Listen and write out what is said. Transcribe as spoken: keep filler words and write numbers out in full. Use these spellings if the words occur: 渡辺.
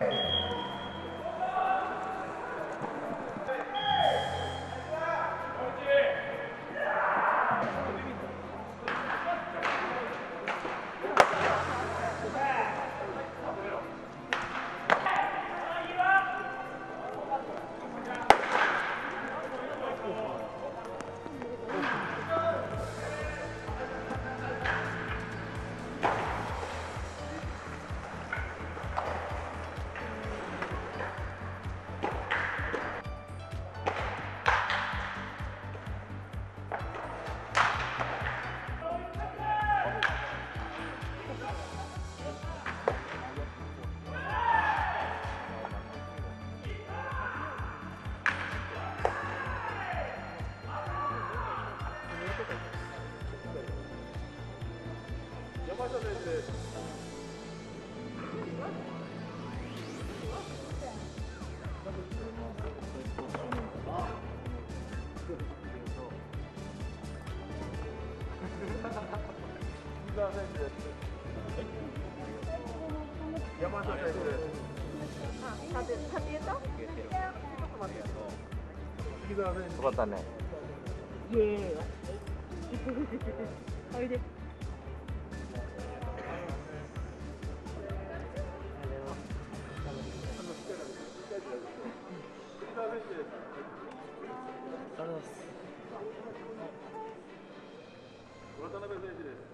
よかったね。イエーイ。おいで。ありがとうございます。渡辺選手です。